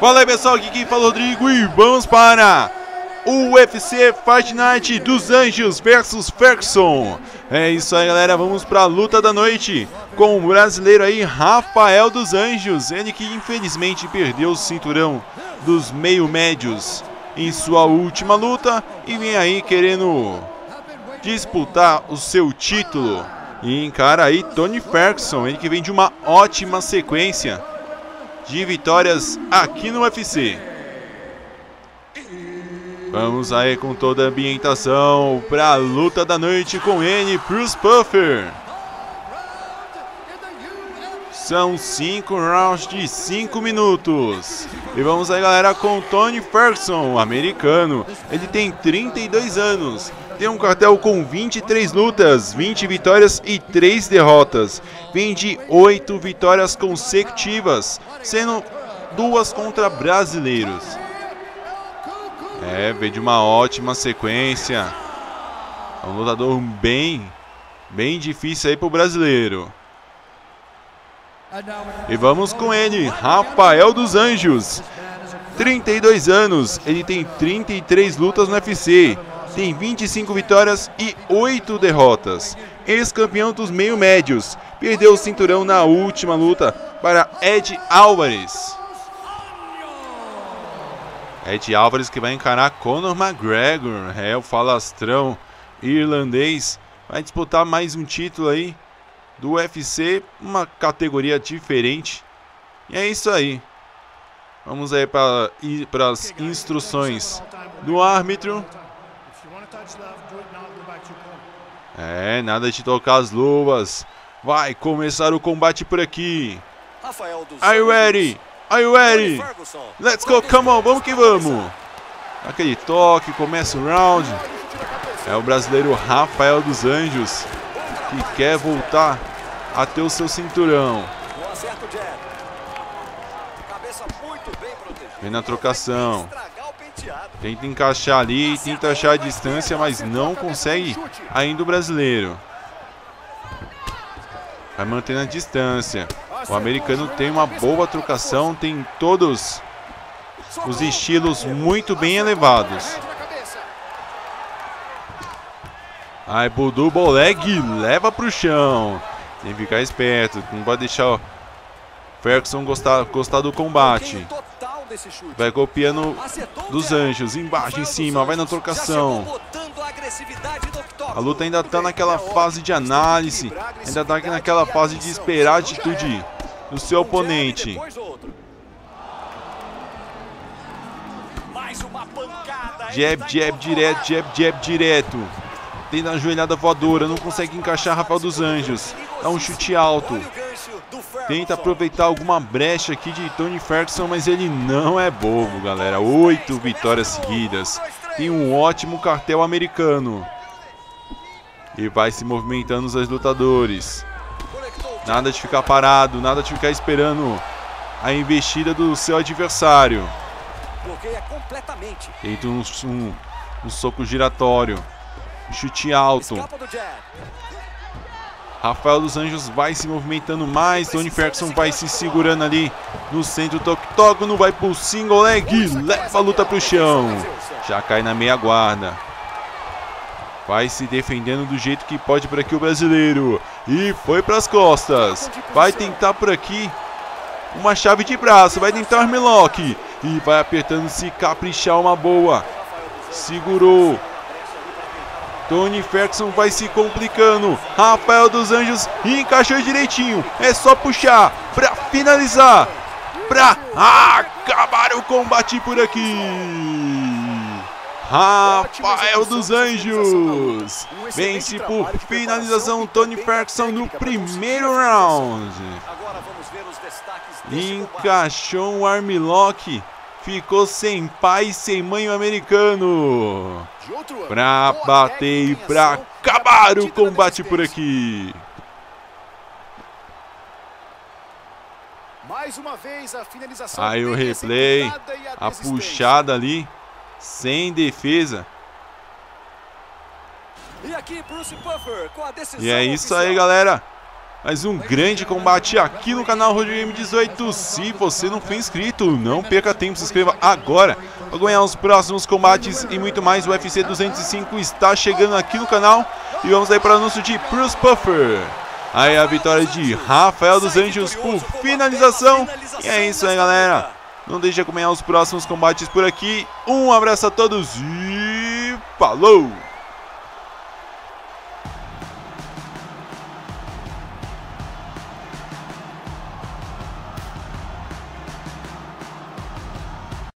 Fala aí pessoal, aqui quem fala é o Rodrigo e vamos para o UFC Fight Night dos Anjos versus Ferguson. É isso aí galera, vamos para a luta da noite com o brasileiro aí, Rafael dos Anjos. Ele que infelizmente perdeu o cinturão dos meio médios em sua última luta e vem aí querendo disputar o seu título. E encara aí Tony Ferguson, ele que vem de uma ótima sequência de vitórias aqui no UFC. Vamos aí com toda a ambientação para a luta da noite com ele, Bruce Buffer. São 5 rounds de 5 minutos. E vamos aí galera com Tony Ferguson, americano. Ele tem 32 anos. Tem um cartel com 23 lutas, 20 vitórias e 3 derrotas. Vem de 8 vitórias consecutivas, sendo 2 contra brasileiros. É, vem de uma ótima sequência. É um lutador bem difícil aí pro brasileiro. E vamos com ele, Rafael dos Anjos. 32 anos, ele tem 33 lutas no UFC. Tem 25 vitórias e 8 derrotas. Ex-campeão dos meio-médios. Perdeu o cinturão na última luta para Eddie Alvarez. Eddie Alvarez que vai encarar Conor McGregor. É o falastrão irlandês. Vai disputar mais um título aí do UFC. Uma categoria diferente. E é isso aí. Vamos aí para as instruções do árbitro. É, nada de tocar as luvas. Vai começar o combate por aqui. Are you ready? Are you ready? Let's go, come on, vamos que vamos. Aquele toque, começa o round. É o brasileiro Rafael dos Anjos que quer voltar a ter o seu cinturão. Vem na trocação. Tenta encaixar ali, tenta achar a distância, mas não consegue ainda o brasileiro. Vai mantendo a distância. O americano tem uma boa trocação, tem todos os estilos muito bem elevados. Aí, Budu Boleg leva pro chão. Tem que ficar esperto, não pode deixar o Ferguson gostar do combate. Vai golpeando dos Anjos, embaixo, em cima, vai na trocação. A luta ainda está naquela fase de análise, ainda está naquela fase de esperar a atitude do seu oponente. Jab, jab, direto, jab, jab, direto. Tem na joelhada voadora, não consegue encaixar Rafael dos Anjos. Dá um chute alto. Tenta aproveitar alguma brecha aqui de Tony Ferguson, mas ele não é bobo, galera. 8 vitórias seguidas. Tem um ótimo cartel americano. E vai se movimentando os dois lutadores. Nada de ficar parado, nada de ficar esperando a investida do seu adversário. Tenta um soco giratório. Um chute alto. Rafael dos Anjos vai se movimentando mais. Tony Ferguson vai se segurando ali no centro do octógono. Vai pro single leg. Leva a luta pro chão. Já cai na meia guarda. Vai se defendendo do jeito que pode por aqui o brasileiro. E foi pras costas. Vai tentar por aqui uma chave de braço. Vai tentar o armeloc. E vai apertando, se caprichar uma boa. Segurou. Tony Ferguson vai se complicando. Rafael dos Anjos encaixou direitinho. É só puxar para finalizar. Para acabar o combate por aqui. Rafael dos Anjos vence por finalização Tony Ferguson no primeiro round. Encaixou um armelock. Ficou sem pai e sem mãe o americano. Pra bater e pra acabar o combate por aqui. Aí o replay. A puxada ali. Sem defesa. E é isso aí, galera. mais um grande combate aqui no canal Rodrigo M18. Se você não for inscrito, não perca tempo, se inscreva agora para ganhar os próximos combates e muito mais. O UFC 205 está chegando aqui no canal e vamos aí para o anúncio de Bruce Buffer. Aí a vitória de Rafael dos Anjos por finalização. E é isso aí, galera. Não deixe de acompanhar os próximos combates por aqui. Um abraço a todos e falou!